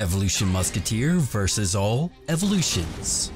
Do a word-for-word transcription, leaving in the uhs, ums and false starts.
Evolution Musketeer versus all evolutions.